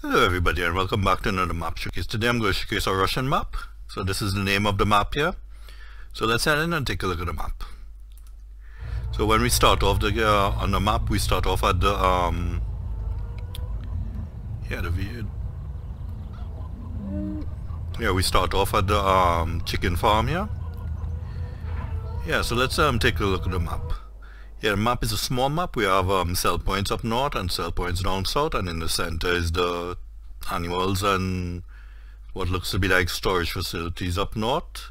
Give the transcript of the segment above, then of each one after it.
Hello everybody and welcome back to another map showcase. Today I'm going to showcase a Russian map. So this is the name of the map here. So let's head in and take a look at the map. So when we start off on the map, we start off at the chicken farm here. Yeah, so let's take a look at the map. Yeah, the map is a small map. We have cell points up north and cell points down south, and in the center is the animals and what looks to be like storage facilities up north.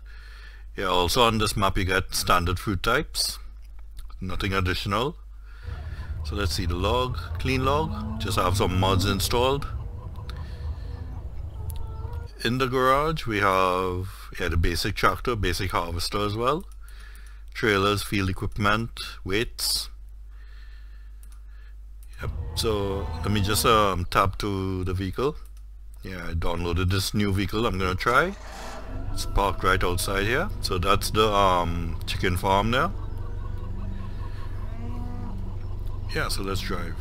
Yeah, also on this map you get standard food types, nothing additional. So let's see the log, clean log, just have some mods installed. In the garage we have the basic tractor, basic harvester as well. Trailers, field equipment, weights. Yep, so let me just tap to the vehicle. Yeah, I downloaded this new vehicle I'm gonna try. It's parked right outside here. So that's the chicken farm there. Yeah, so let's drive.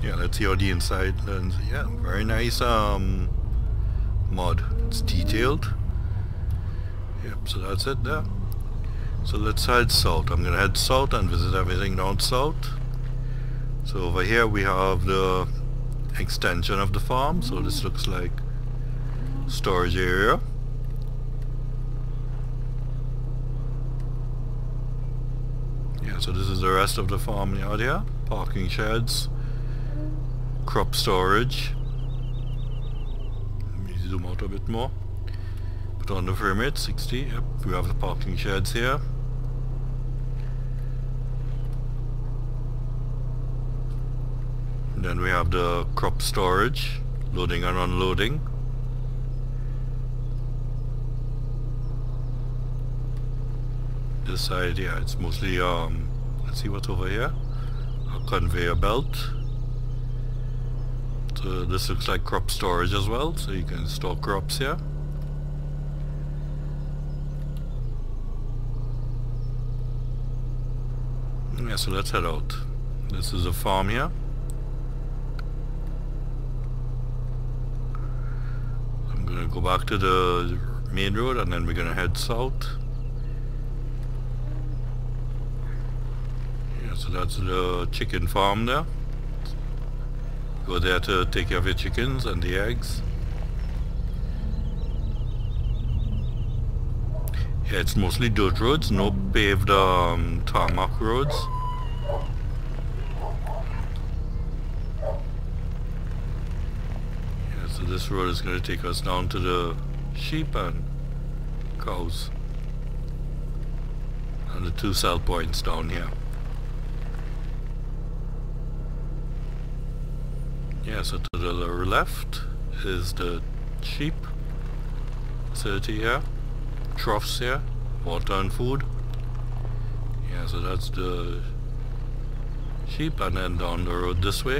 Yeah, let's see how the inside looks. Yeah, very nice mod. It's detailed. Yep, so that's it there. So let's head south. I'm gonna head south and visit everything down south. So over here we have the extension of the farm. So this looks like storage area. Yeah, so this is the rest of the farm yard here. Parking sheds, crop storage. Let me zoom out a bit more. On the frame rate 60, yep, we have the parking sheds here. And then we have the crop storage, loading and unloading. This side, yeah, it's mostly, let's see what's over here, a conveyor belt. So this looks like crop storage as well, so you can store crops here. Yeah, so let's head out. This is a farm here. I'm gonna go back to the main road and then we're gonna head south. Yeah, so that's the chicken farm there. Go there to take care of your chickens and the eggs. Yeah, it's mostly dirt roads, no paved tarmac roads. Yeah, so this road is going to take us down to the sheep and cows and the two cell points down here. Yeah, so to the left is the sheep facility here. Troughs here, water and food. Yeah, so that's the sheep, and then down the road this way.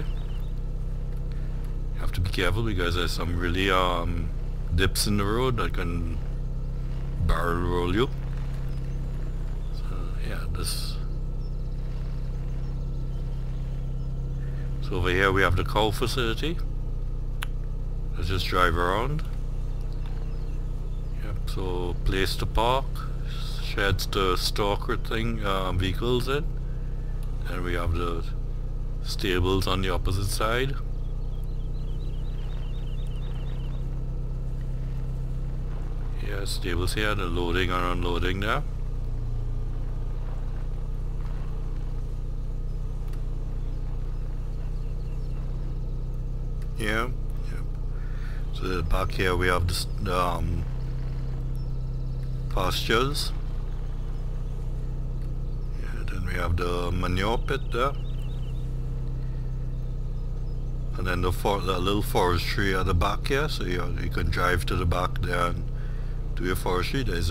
You have to be careful because there's some really dips in the road that can barrel roll you. So yeah, this. So over here we have the cow facility. Let's just drive around. So place to park, sheds to store vehicles in, and we have the stables on the opposite side. Yeah, stables here, the loading and unloading there. Yeah, yeah. So back here we have the pastures. Yeah, then we have the manure pit there, and then the little forestry at the back here, so you can drive to the back there and do your forestry. There's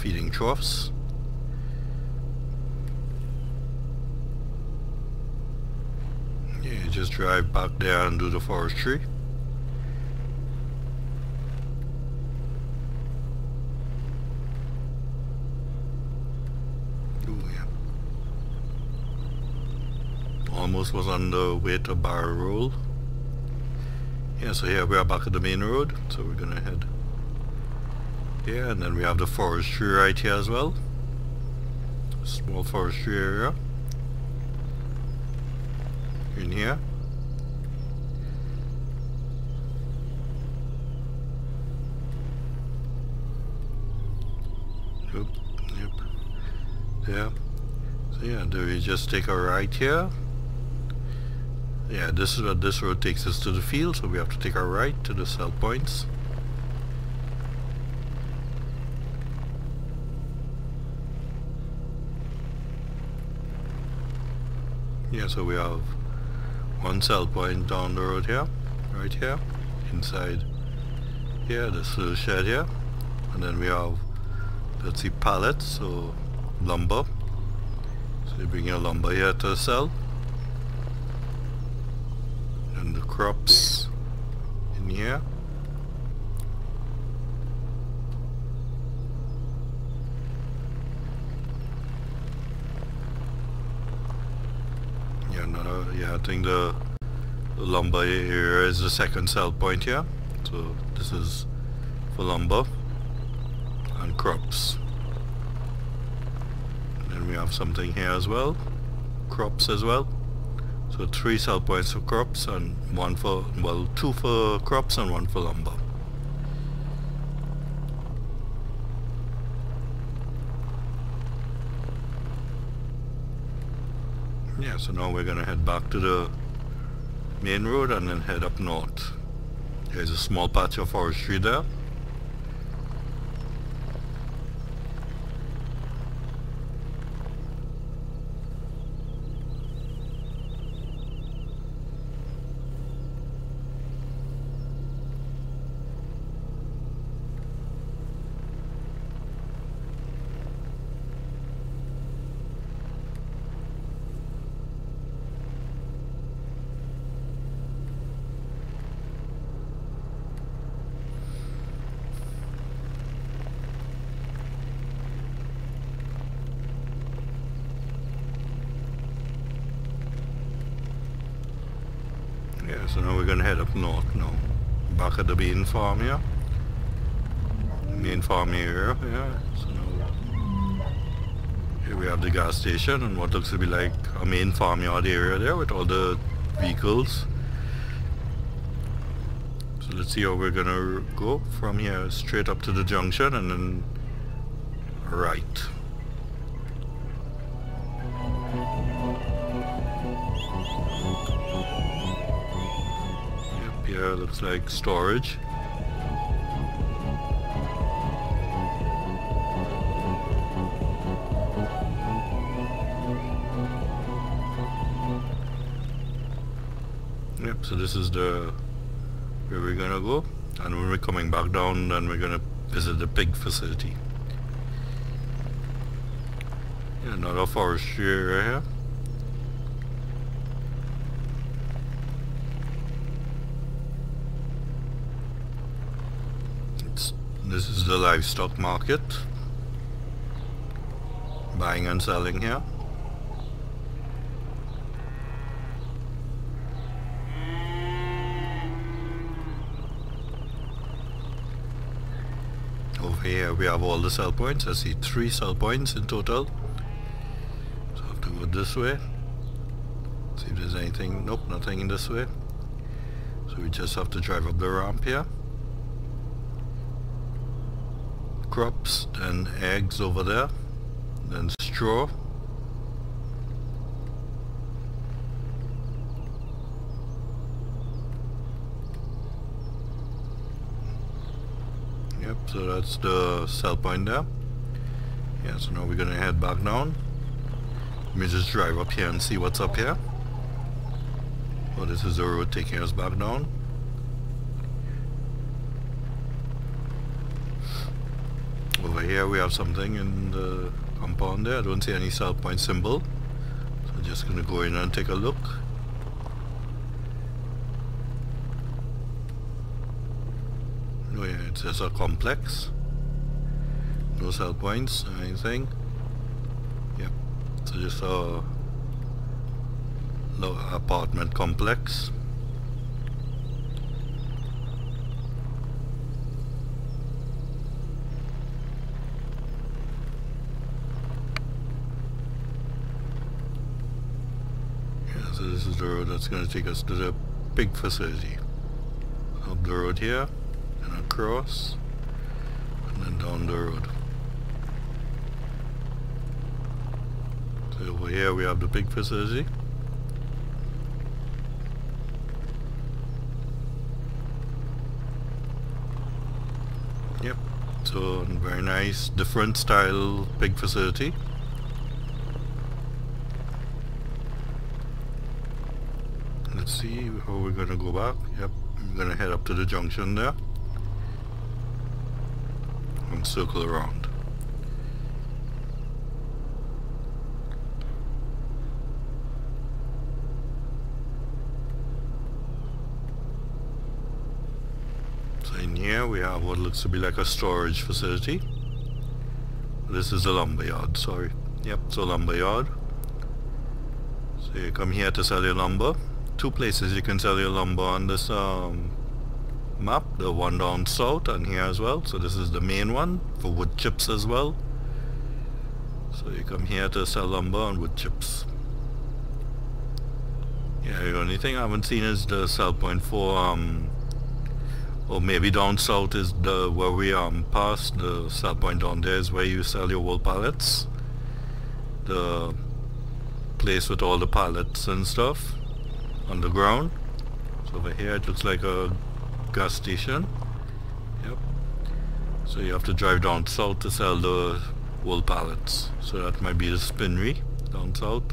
feeding troughs. Yeah, you just drive back there and do the forestry. almost was on the way to Barrow Road. Yeah, so here we are back at the main road, so we're gonna head here, and then we have the forestry right here as well. Small forestry area in here. Yep, yep, yeah. So yeah, do we just take a right here? Yeah, this is what this road takes us to the field, so we have to take a right to the cell points. Yeah, so we have one cell point down the road here, right here, inside here, this little shed here, and then we have, let's see, pallets, so lumber. So you bring your lumber here to the cell, and the crops in here. Yeah, I think the lumber area is the second cell point here, so this is for lumber and crops. And then we have something here as well, crops as well. So three cell points for crops and one for, well, two for crops and one for lumber. Yeah, so now we're gonna head back to the main road and then head up north. There's a small patch of forestry there. So now we're going to head up north now. Back at the main farm here. Main farm area, yeah. So now here we have the gas station and what looks to be like a main farmyard area there with all the vehicles. So let's see how we're going to go from here, straight up to the junction and then right. Yeah, looks like storage. Yep, so this is the where we're gonna go, and when we're coming back down, then we're gonna visit the pig facility. Yeah, another forestry area here. This is the livestock market, buying and selling here. Over here we have all the cell points. I see three cell points in total. So I have to go this way. See if there's anything. Nope, nothing in this way. So we just have to drive up the ramp here. Crops, then eggs over there, then straw. Yep, so that's the cell point there. Yeah, so now we're gonna head back down. Let me just drive up here and see what's up here. Oh, this is the road taking us back down. Over here we have something in the compound there. I don't see any cell point symbol, so I'm just going to go in and take a look. Oh yeah, it's just a complex. No cell points or anything. Yep, so just a apartment complex. Yeah, so this is the road that's going to take us to the pig facility. Up the road here, and across, and then down the road. So over here we have the pig facility. Yep, so very nice, different style pig facility. Let's see how we're gonna go back. Yep, I'm gonna head up to the junction there and circle around. Here we have what looks to be like a storage facility. This is a lumber yard, sorry. Yep, so lumber yard. So you come here to sell your lumber. Two places you can sell your lumber on this map. The one down south and here as well. So this is the main one for wood chips as well. So you come here to sell lumber and wood chips. Yeah, the only thing I haven't seen is the sell point for or maybe down south is the where we passed, the sell point down there is where you sell your wool pallets. The place with all the pallets and stuff on the ground. So over here it looks like a gas station. Yep. So you have to drive down south to sell the wool pallets. So that might be the spinnery down south.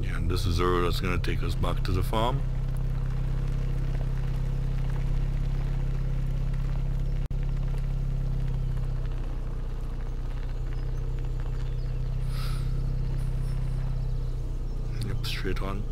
Yeah, and this is the road that's going to take us back to the farm. Straight on.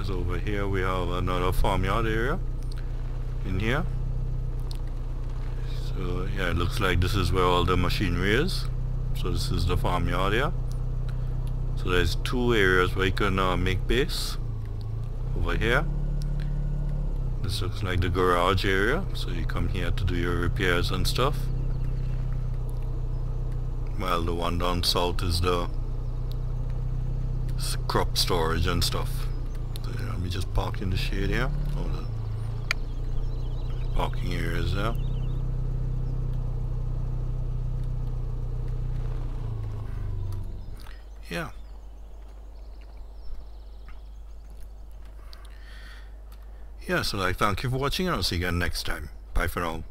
As over here we have another farmyard area in here. So yeah, it looks like this is where all the machinery is. So this is the farmyard here. So there's two areas where you can make base. Over here, this looks like the garage area, so you come here to do your repairs and stuff. Well, the one down south is the crop storage and stuff. So let me just park in the shade here. Oh, the parking area is there. Yeah. Yeah, so thank you for watching and I'll see you again next time. Bye for now.